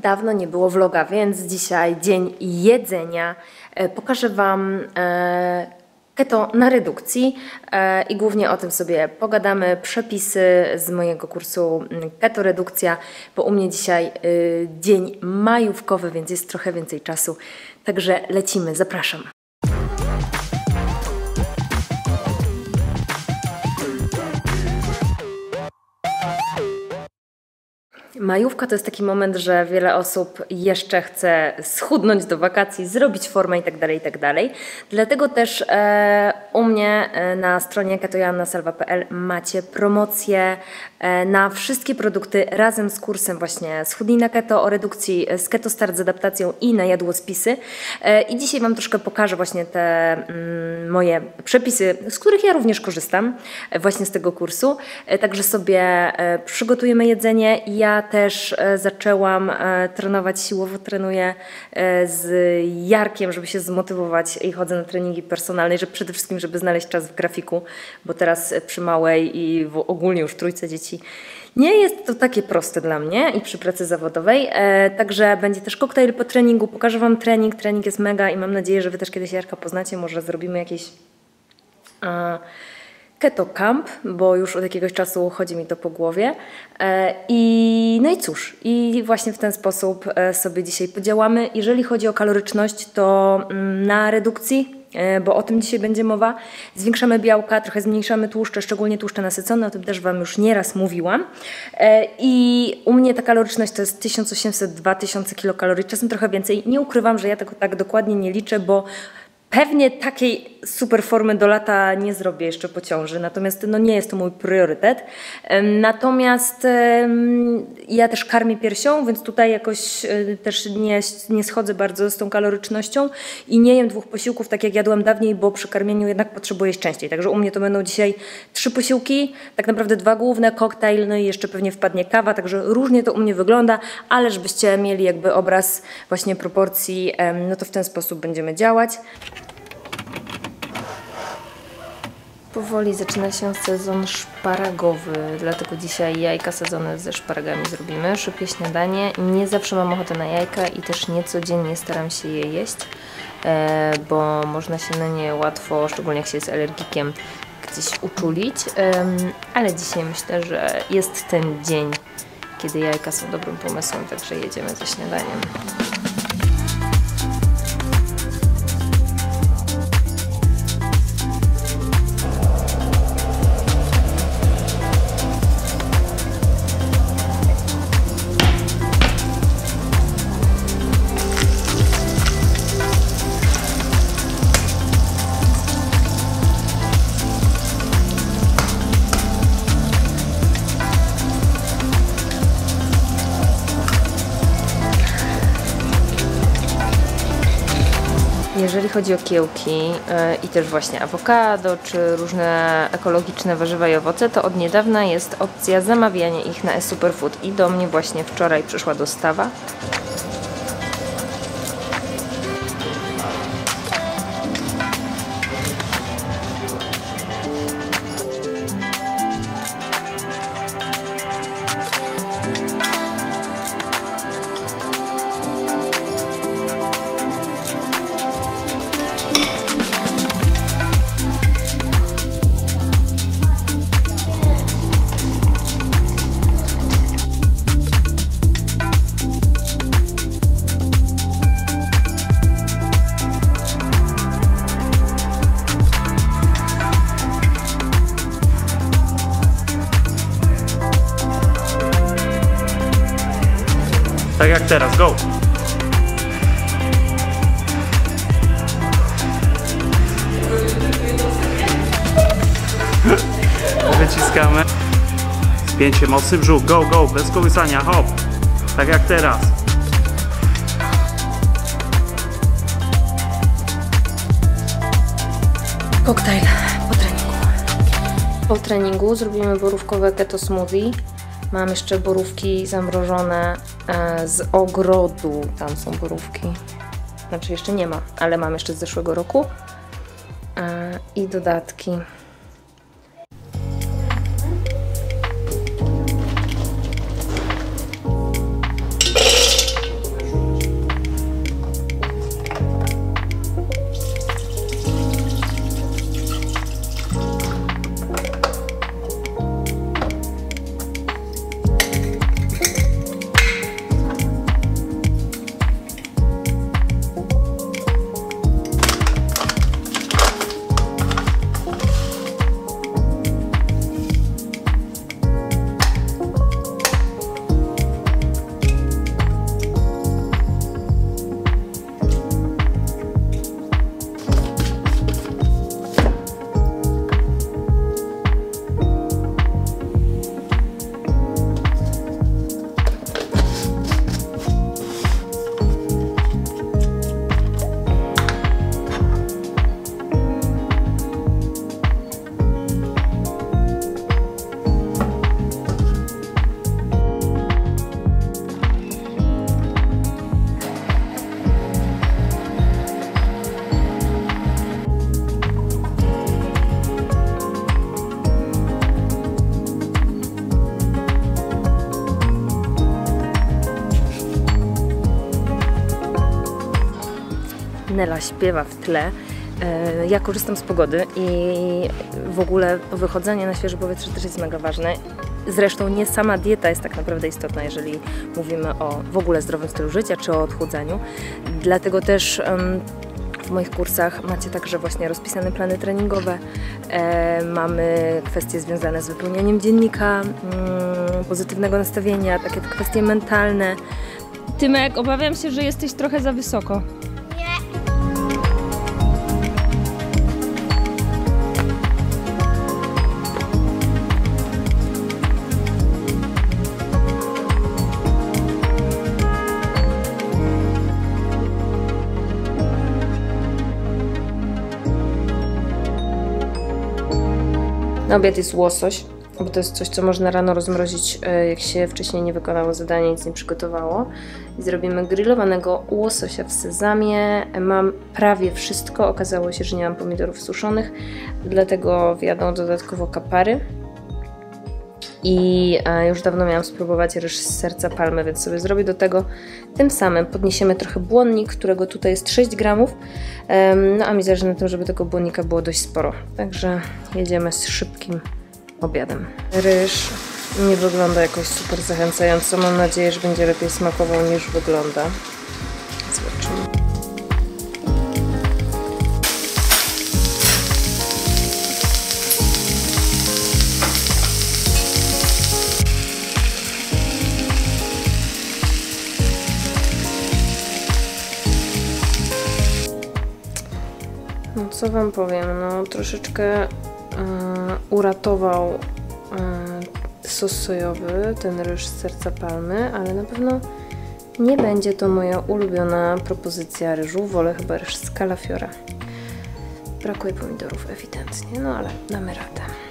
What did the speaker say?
Dawno nie było vloga, więc dzisiaj dzień jedzenia. Pokażę Wam keto na redukcji i głównie o tym sobie pogadamy. Przepisy z mojego kursu Keto Redukcja, bo u mnie dzisiaj dzień majówkowy, więc jest trochę więcej czasu. Także lecimy, zapraszam. Majówka to jest taki moment, że wiele osób jeszcze chce schudnąć do wakacji, zrobić formę itd., itd. Dlatego też u mnie na stronie joannasalwa.pl macie promocję na wszystkie produkty razem z kursem właśnie Schudnij na keto, o redukcji, z ketostart z adaptacją i na jadłospisy. I dzisiaj Wam troszkę pokażę właśnie te moje przepisy, z których ja również korzystam właśnie z tego kursu. Także sobie przygotujemy jedzenie. Ja też zaczęłam trenować siłowo, trenuję z Jarkiem, żeby się zmotywować, i chodzę na treningi personalne, żeby przede wszystkim, żeby znaleźć czas w grafiku, bo teraz przy małej i ogólnie już trójce dzieci nie jest to takie proste dla mnie i przy pracy zawodowej. Także będzie też koktajl po treningu, pokażę Wam trening, trening jest mega i mam nadzieję, że Wy też kiedyś Jarka poznacie, może zrobimy jakieś Keto Camp, bo już od jakiegoś czasu chodzi mi to po głowie. No i cóż, i właśnie w ten sposób sobie dzisiaj podziałamy. Jeżeli chodzi o kaloryczność, to na redukcji, bo o tym dzisiaj będzie mowa, zwiększamy białka, trochę zmniejszamy tłuszcze, szczególnie tłuszcze nasycone, o tym też Wam już nieraz mówiłam. I u mnie ta kaloryczność to jest 1800-2000 kilokalorii, czasem trochę więcej. Nie ukrywam, że ja tego tak dokładnie nie liczę, bo pewnie takiej super formy do lata nie zrobię jeszcze po ciąży, natomiast no nie jest to mój priorytet. Natomiast ja też karmię piersią, więc tutaj jakoś też nie schodzę bardzo z tą kalorycznością i nie jem 2 posiłków tak jak jadłam dawniej, bo przy karmieniu jednak potrzebuję jeść częściej. Także u mnie to będą dzisiaj 3 posiłki, tak naprawdę 2 główne, koktajl, no i jeszcze pewnie wpadnie kawa, także różnie to u mnie wygląda, ale żebyście mieli jakby obraz właśnie proporcji, no to w ten sposób będziemy działać. Powoli zaczyna się sezon szparagowy, dlatego dzisiaj jajka sadzone ze szparagami zrobimy. Szybkie śniadanie. Nie zawsze mam ochotę na jajka i też niecodziennie staram się je jeść, bo można się na nie łatwo, szczególnie jak się jest alergikiem, gdzieś uczulić. Ale dzisiaj myślę, że jest ten dzień, kiedy jajka są dobrym pomysłem, także jedziemy ze śniadaniem. Jeżeli chodzi o kiełki i też właśnie awokado czy różne ekologiczne warzywa i owoce, to od niedawna jest opcja zamawiania ich na eSuperfood i do mnie właśnie wczoraj przyszła dostawa. Tak jak teraz, go! Wyciskamy. Spięcie mocy, brzuch, go, go, bez kołysania, hop! Tak jak teraz. Koktajl po treningu. Po treningu zrobimy borówkowe keto smoothie. Mam jeszcze borówki zamrożone z ogrodu, tam są borówki, znaczy jeszcze nie ma, ale mam jeszcze z zeszłego roku i dodatki. Nela śpiewa w tle. Ja korzystam z pogody i w ogóle wychodzenie na świeże powietrze też jest mega ważne. Zresztą nie sama dieta jest tak naprawdę istotna, jeżeli mówimy o w ogóle zdrowym stylu życia czy o odchudzaniu. Dlatego też w moich kursach macie także właśnie rozpisane plany treningowe, mamy kwestie związane z wypełnianiem dziennika, pozytywnego nastawienia, takie kwestie mentalne. Tymek, obawiam się, że jesteś trochę za wysoko. Na obiad jest łosoś, bo to jest coś, co można rano rozmrozić, jak się wcześniej nie wykonało zadanie, nic nie przygotowało. I zrobimy grillowanego łososia w sezamie. Mam prawie wszystko, okazało się, że nie mam pomidorów suszonych, dlatego wjadą dodatkowo kapary. I już dawno miałam spróbować ryż z serca palmy, więc sobie zrobię do tego. Tym samym podniesiemy trochę błonnik, którego tutaj jest 6 gramów. No a mi zależy na tym, żeby tego błonnika było dość sporo. Także jedziemy z szybkim obiadem. Ryż nie wygląda jakoś super zachęcająco. Mam nadzieję, że będzie lepiej smakował niż wygląda. Zobaczymy. Co wam powiem, no troszeczkę uratował sos sojowy, ten ryż z serca palmy, ale na pewno nie będzie to moja ulubiona propozycja ryżu, wolę chyba ryż z kalafiora. Brakuje pomidorów ewidentnie, no ale damy radę.